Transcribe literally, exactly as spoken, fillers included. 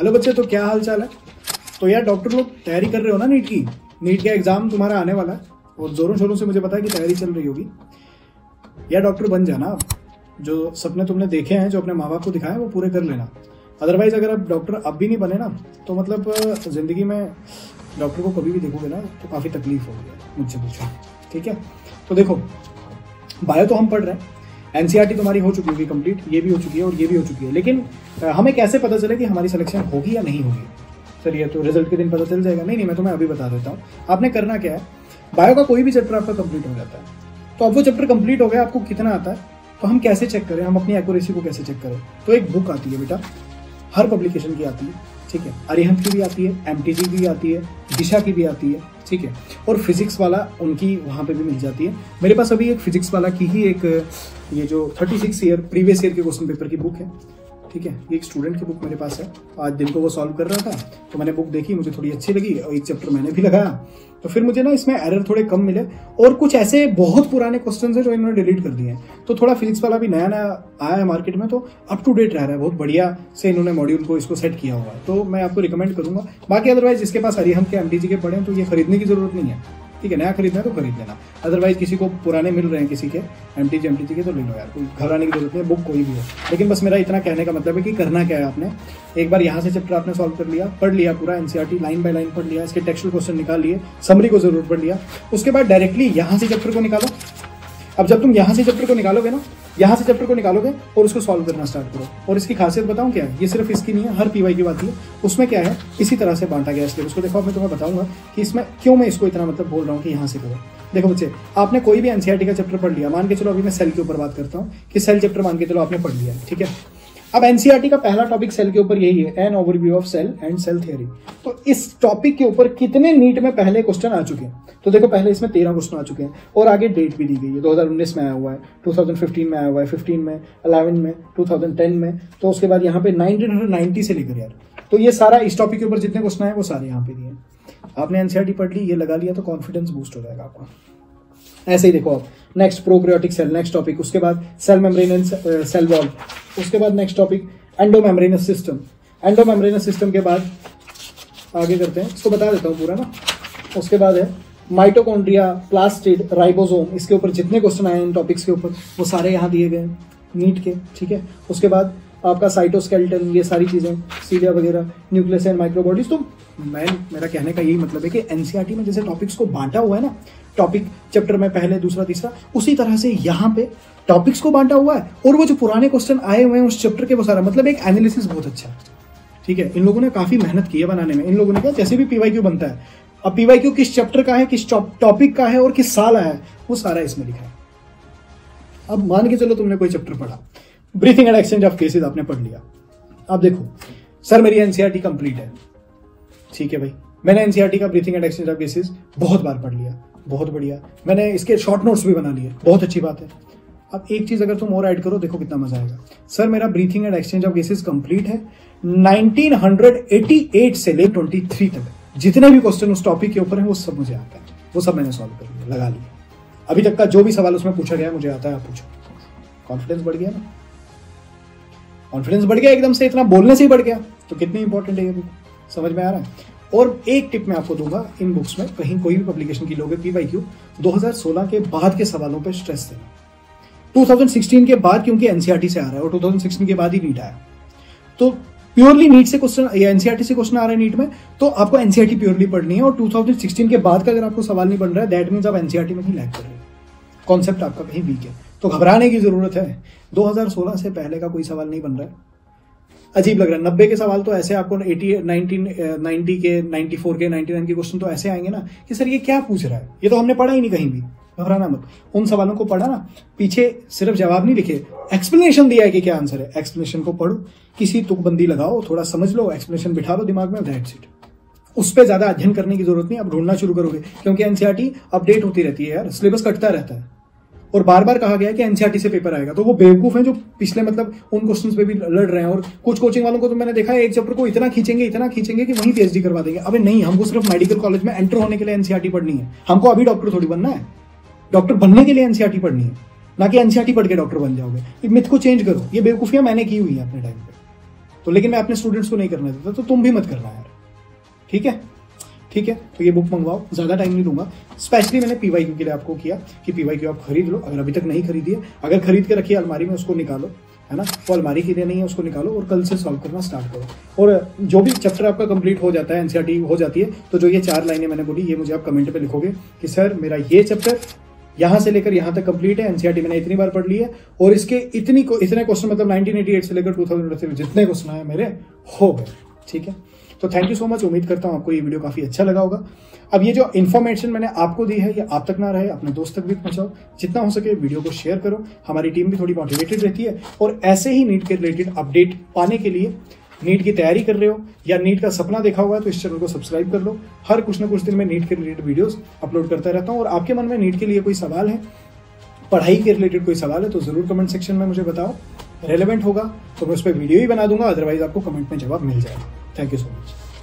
Hello बच्चे, तो क्या हाल चाल है। तो यार डॉक्टर लोग तैयारी कर रहे हो ना नीट की। नीट का एग्जाम तुम्हारा आने वाला है और जोरों शोरों से मुझे पता है कि तैयारी चल रही होगी। यार डॉक्टर बन जाना, जो सपने तुमने देखे हैं, जो अपने माँ बाप को दिखाए हैं, वो पूरे कर लेना। अदरवाइज अगर आप डॉक्टर अब भी नहीं बने ना, तो मतलब ज़िंदगी में डॉक्टर को कभी भी देखोगे ना तो काफ़ी तकलीफ होगी, मुझसे पूछो, ठीक है। तो देखो, बायो तो हम पढ़ रहे हैं, एनसीईआरटी तुम्हारी हो चुकी होगी कंप्लीट, ये भी हो चुकी है और ये भी हो चुकी है, लेकिन हमें कैसे पता चले कि हमारी सिलेक्शन होगी या नहीं होगी। चलिए, तो रिजल्ट के दिन पता चल जाएगा। नहीं नहीं मैं तुम्हें अभी बता देता हूँ। आपने करना क्या है, बायो का कोई भी चैप्टर आपका कंप्लीट हो जाता है, तो अब वो चैप्टर कंप्लीट हो गया, आपको कितना आता है, तो हम कैसे चेक करें, हम अपनी एक्यूरेसी को कैसे चेक करें। तो एक बुक आती है बेटा, हर पब्लिकेशन की आती है, ठीक है। अरिहंत की भी आती है, एमटीजी की भी आती है, दिशा की भी आती है, ठीक है। और फिजिक्स वाला उनकी वहाँ पे भी मिल जाती है। मेरे पास अभी एक फिजिक्स वाला की ही एक ये जो छत्तीस ईयर प्रीवियस ईयर के क्वेश्चन पेपर की बुक है, ठीक है, ये एक स्टूडेंट की बुक मेरे पास है। आज दिन को वो सॉल्व कर रहा था, तो मैंने बुक देखी, मुझे थोड़ी अच्छी लगी और एक चैप्टर मैंने भी लगाया, तो फिर मुझे ना इसमें एरर थोड़े कम मिले। और कुछ ऐसे बहुत पुराने क्वेश्चन हैं जो इन्होंने डिलीट कर दिए हैं, तो थोड़ा फिजिक्स वाला भी नया नया आया है मार्केट में, तो अप टू डेट रह रहा है। बहुत बढ़िया से इन्होंने मॉड्यूल को इसको सेट किया हुआ है, तो मैं आपको रिकमेंड करूँगा। बाकी अदरवाइज जिसके पास अरिहंत के एमटीजी के पढ़े हैं, तो ये खरीदने की जरूरत नहीं है, ठीक है। नया खरीदना है तो खरीद लेना, अदरवाइज किसी को पुराने मिल रहे हैं किसी के एमटीजी एमटीजी के, तो ले लो यार, कोई घबराने की जरूरत नहीं है, बुक कोई भी हो। लेकिन बस मेरा इतना कहने का मतलब है कि करना क्या है, आपने एक बार यहाँ से चैप्टर आपने सॉल्व कर लिया, पढ़ लिया पूरा एनसीईआरटी लाइन बाय लाइन पढ़ लिया, इसके टेक्सुअल क्वेश्चन निकाल लिए, समरी को जरूर पढ़ लिया। उसके बाद डायरेक्टली यहाँ से चैप्टर को निकालो। अब जब तुम यहाँ से चैप्टर को निकालोगे ना, यहाँ से चैप्टर को निकालोगे और उसको सॉल्व करना स्टार्ट करो। और इसकी खासियत बताऊँ क्या है, ये सिर्फ इसकी नहीं है, हर पीवाई की बात है। उसमें क्या है, इसी तरह से बांटा गया इसलिए उसको। देखो मैं तुम्हें बताऊंगा कि इसमें क्यों मैं इसको इतना मतलब बोल रहा हूँ कि यहाँ से करो। देखो बच्चे, आपने कोई भी एनसीईआरटी का चैप्टर पढ़ लिया, मान के चलो अभी मैं सेल के ऊपर बात करता हूँ कि सेल चैप्टर मान के चलो आपने पढ़ लिया, ठीक है। अब एनसीईआरटी का पहला टॉपिक सेल के ऊपर यही है, an overview of cell and cell theory. तो इस टॉपिक के ऊपर कितने नीट में पहले क्वेश्चन आ चुके हैं, तो देखो पहले इसमें तेरह क्वेश्चन आ चुके हैं और आगे डेट भी दी गई है, दो हज़ार उन्नीस में आया हुआ है, दो हज़ार पंद्रह में आया हुआ है, पंद्रह में, ग्यारह में, दो हज़ार दस में, तो उसके बाद यहाँ पे नाइनटीन नाइंटी से लेकर यार, तो ये सारा इस टॉपिक के ऊपर जितने क्वेश्चन आए वो सारे यहाँ पे दिए। आपने एनसीईआरटी पढ़ ली, ये लगा लिया, तो कॉन्फिडेंस बूस्ट हो जाएगा आपका। ऐसे ही देखो आप, next prokaryotic cell, next topic, उसके बाद cell membrane and cell wall, उसके बाद next topic endomembranous system. Endomembranous system के बाद आगे करते हैं, इसको बता देता हूँ पूरा ना। उसके बाद है माइटोकॉन्ड्रिया, प्लास्टिड, राइबोसोम, इसके ऊपर जितने क्वेश्चन आए इन टॉपिक्स के ऊपर वो सारे यहाँ दिए गए नीट के, ठीक है। उसके बाद आपका साइटोस्केल्टन, ये सारी चीज़ें, सीलिया वगैरह, न्यूक्लियस एंड माइक्रोबॉडीज। तो मैं मेरा कहने का यही मतलब है कि एनसीईआरटी में जैसे टॉपिक्स को बांटा हुआ है ना, टॉपिक चैप्टर में पहले दूसरा तीसरा, उसी तरह से यहाँ पे टॉपिक्स को बांटा हुआ है और वो जो पुराने क्वेश्चन आए हुए हैं उस चैप्टर के वो सारा, मतलब एक एनालिसिस बहुत अच्छा, ठीक है। इन लोगों ने काफ़ी मेहनत की है बनाने में, इन लोगों ने कहा जैसे भी पीवाईक्यू बनता है, अब पीवाईक्यू किस चैप्टर का है, किस टॉपिक का है और किस साल आया है, वो सारा इसमें लिखा है। अब मान के चलो तुमने कोई चैप्टर पढ़ा, breathing and exchange of gases आपने पढ़ लिया। अब देखो सर मेरी एनसीईआरटी कंप्लीट है, ठीक है भाई, मैंने एनसीईआरटी का breathing and exchange of gases बहुत बार पढ़ लिया, बहुत बढ़िया, मैंने इसके शॉर्ट नोट्स भी बना लिए, बहुत अच्छी बात है। अब एक चीज अगर तुम और ऐड करो, देखो कितना मजा आएगा, सर मेरा breathing and exchange of gases complete है, नाइनटीन एटी एट से ले तेईस तक जितने भी क्वेश्चन उस टॉपिक के ऊपर है वो सब मुझे आता है, वो सब मैंने सॉल्व कर लिया, लगा लिया। अभी तक का जो भी सवाल उसमें पूछा गया मुझे आता है, आप पूछो। कॉन्फिडेंस बढ़ गया ना, कॉन्फिडेंस बढ़ गया एकदम से, इतना बोलने से ही बढ़ गया। तो कितनी इंपॉर्टेंट है ये बुक, समझ में आ रहा है। और एक टिप मैं आपको दूंगा, इन बुक्स में कहीं कोई भी पब्लिकेशन की लोगे पीवाईक्यू, दो हज़ार सोलह के बाद के सवालों पे स्ट्रेस देना, दो हज़ार सोलह के बाद, क्योंकि एनसीईआरटी से आ रहा है और दो हज़ार सोलह के बाद ही नीट आया, तो प्योरली नीट से क्वेश्चन या एनसीईआरटी से क्वेश्चन आ रहा है नीट में, तो आपको एनसीईआरटी प्योरली पढ़नी है। और दो हज़ार सोलह के बाद का अगर आपको सवाल नहीं बन रहा है, दैट मीन्स आप एनसीईआरटी में ही लैग कर रहे हो, कॉन्सेप्ट आपका कहीं वीक है, तो घबराने की जरूरत है। दो हज़ार सोलह से पहले का कोई सवाल नहीं बन रहा है, अजीब लग रहा है। नब्बे के सवाल तो ऐसे आपको अस्सी, नाइनटीन, नब्बे के, चौरानवे के, निन्यानवे के क्वेश्चन तो ऐसे आएंगे ना कि सर ये क्या पूछ रहा है, ये तो हमने पढ़ा ही नहीं कहीं भी। घबराना मत, उन सवालों को पढ़ा ना, पीछे सिर्फ जवाब नहीं लिखे, एक्सप्लेनेशन दिया है कि क्या आंसर है, एक्सप्लेनेशन को पढ़ो, किसी तुकबंदी लगाओ, थोड़ा समझ लो, एक्सप्लेनेशन बिठा लो दिमाग में, दैट्स इट। उस पर ज्यादा अध्ययन करने की जरूरत नहीं, आप ढूंढना शुरू करोगे, क्योंकि एनसीईआरटी अपडेट होती रहती है यार, सिलेबस कटता रहता है। और बार बार कहा गया है कि एनसीईआरटी से पेपर आएगा, तो वो बेवकूफ हैं जो पिछले मतलब उन क्वेश्चंस पे भी लड़ रहे हैं। और कुछ कोचिंग वालों को तो मैंने देखा है एक चैप्टर को इतना खींचेंगे इतना खींचेंगे कि वहीं पीएचडी करवा देंगे। अबे नहीं, हमको सिर्फ मेडिकल कॉलेज में एंटर होने के लिए एनसीईआरटी पढ़नी है, हमको अभी डॉक्टर थोड़ी बनना है, डॉक्टर बनने के लिए एनसीईआरटी पढ़नी है, ना कि एनसीईआरटी पढ़ के डॉक्टर बन जाओगे। मिथ को चेंज करो, ये बेवकूफियां मैंने की हुई है अपने टाइम पर, तो, लेकिन मैं अपने स्टूडेंट्स को नहीं करने देता, तो तुम भी मत करना यार, ठीक है ठीक है। तो ये बुक मंगवाओ, ज़्यादा टाइम नहीं दूंगा, स्पेशली मैंने पी वाई क्यू के लिए आपको किया कि पी वाई क्यू आप खरीद लो अगर अभी तक नहीं खरीदी है। अगर खरीद के रखिए अलमारी में, उसको निकालो, है ना, वो अलमारी के लिए नहीं है, उसको निकालो और कल से सॉल्व करना स्टार्ट करो। और जो भी चैप्टर आपका कंप्लीट हो जाता है, एनसीईआरटी हो जाती है, तो जो ये चार लाइनें मैंने बोली ये मुझे आप कमेंट पे लिखोगे कि सर मेरा ये चैप्टर यहाँ से लेकर यहाँ तक कंप्लीट है, एनसीईआरटी मैंने इतनी बार पढ़ ली है और इसके इतनी इतने क्वेश्चन, मतलब नाइनटीन एटी एट से लेकर टू थाउजेंड जितने क्वेश्चन आए मेरे हो गए, ठीक है। तो थैंक यू सो मच, उम्मीद करता हूँ आपको ये वीडियो काफी अच्छा लगा होगा। अब ये जो इन्फॉर्मेशन मैंने आपको दी है ये आप तक ना रहे, अपने दोस्त तक भी पहुंचाओ, जितना हो सके वीडियो को शेयर करो, हमारी टीम भी थोड़ी मोटिवेटेड रहती है। और ऐसे ही नीट के रिलेटेड अपडेट पाने के लिए, नीट की तैयारी कर रहे हो या नीट का सपना देखा हुआ है, तो इस चैनल को सब्सक्राइब कर लो। हर कुछ ना कुछ दिन में नीट के रिलेटेड वीडियोस अपलोड करता रहता हूँ। और आपके मन में नीट के लिए कोई सवाल है, पढ़ाई के रिलेटेड कोई सवाल है, तो जरूर कमेंट सेक्शन में मुझे बताओ, रेलेवेंट होगा तो मैं उस पर वीडियो ही बना दूंगा, अदरवाइज आपको कमेंट में जवाब मिल जाएगा। Thank you so much.